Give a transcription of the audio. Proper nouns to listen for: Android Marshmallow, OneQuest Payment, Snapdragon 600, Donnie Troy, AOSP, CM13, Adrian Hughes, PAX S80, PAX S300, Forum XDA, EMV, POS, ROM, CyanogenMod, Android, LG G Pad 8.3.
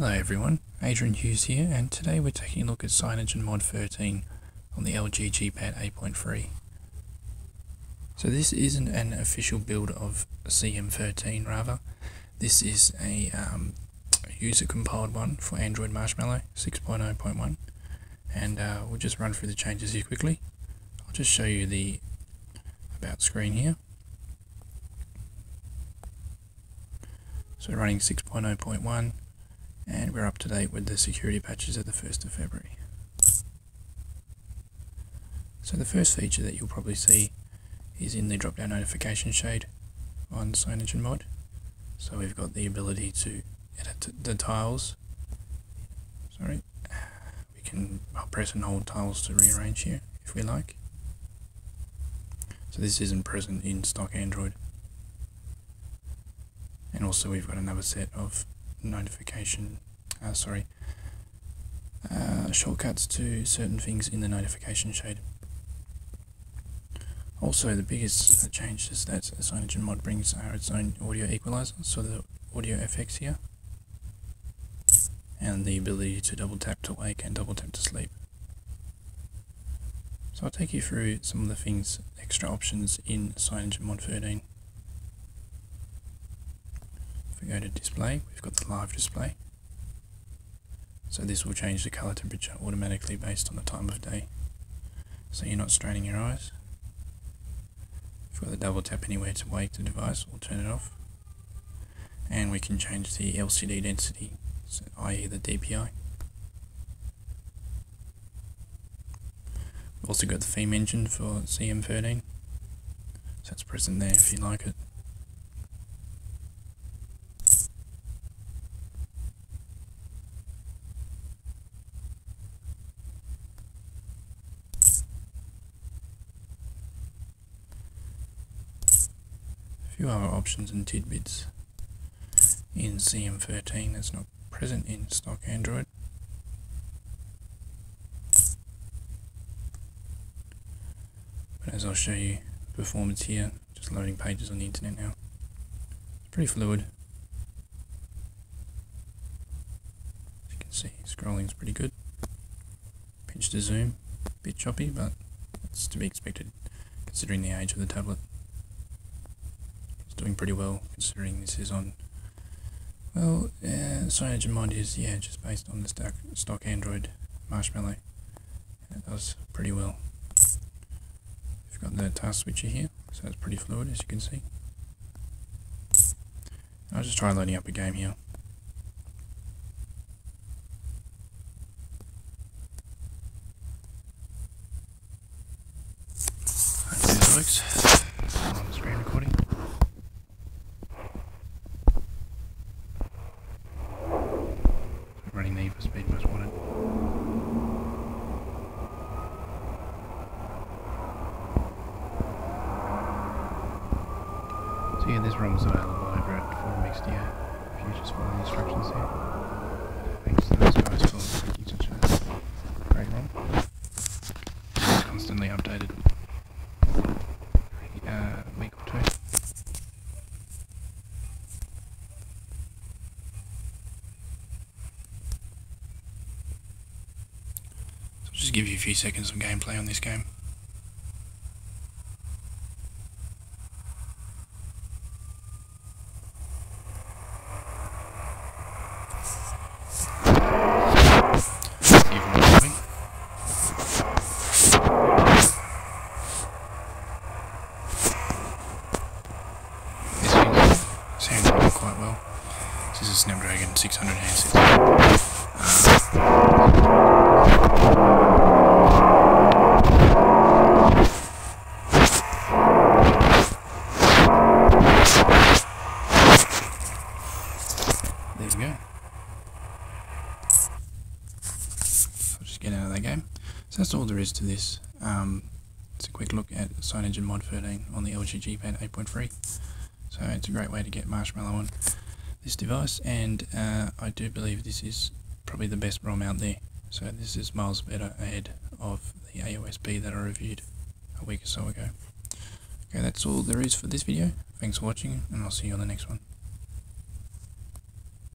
Hello everyone, Adrian Hughes here, and today we're taking a look at CyanogenMod 13 on the LG G Pad 8.3. So this isn't an official build of CM13, rather. This is a user-compiled one for Android Marshmallow 6.0.1, and we'll just run through the changes here quickly. I'll just show you the About screen here. So running 6.0.1, and we're up to date with the security patches of the 1st of February. So the first feature that you'll probably see is in the drop-down notification shade on CyanogenMod. So we've got the ability to edit the tiles. We can press and hold tiles to rearrange here if we like. So this isn't present in stock Android. And also we've got another set of shortcuts to certain things in the notification shade. Also, the biggest changes that CyanogenMod brings are its own audio equalizer, so the audio effects here, and the ability to double tap to wake and double tap to sleep. So I'll take you through some of the things, extra options in CyanogenMod 13. If we go to display, we've got the live display. So this will change the color temperature automatically based on the time of day, so you're not straining your eyes. We've got the double tap anywhere to wake the device or turn it off. And we can change the LCD density, so i.e. the DPI. We've also got the theme engine for CM13, so it's present there if you like it. A few other options and tidbits in CM13 that's not present in stock Android. As I'll show you performance here, just loading pages on the internet now. It's pretty fluid. As you can see, scrolling's pretty good. Pinch to zoom, a bit choppy, but it's to be expected considering the age of the tablet. It's doing pretty well considering this is on, well, CyanogenMod is, just based on the stock Android Marshmallow. And it does pretty well. Got the task switcher here, so it's pretty fluid as you can see. I'll just try loading up a game here. Hopefully that works. On the screen recording. Running the speed most wanted. So yeah, this ROM is available over at Forum XDA, if you just follow the instructions here. Thanks to those guys for making such a great ROM. It's constantly updated every week or two. So I'll just give you a few seconds of gameplay on this game. Quite well. This is a Snapdragon 600 handset. There we go. I'll just get out of that game. So that's all there is to this. It's a quick look at CyanogenMod 13 on the LG G Pad 8.3. So it's a great way to get Marshmallow on this device, and I do believe this is probably the best ROM out there. So this is miles better ahead of the AOSP that I reviewed a week or so ago. Okay, that's all there is for this video. Thanks for watching, and I'll see you on the next one.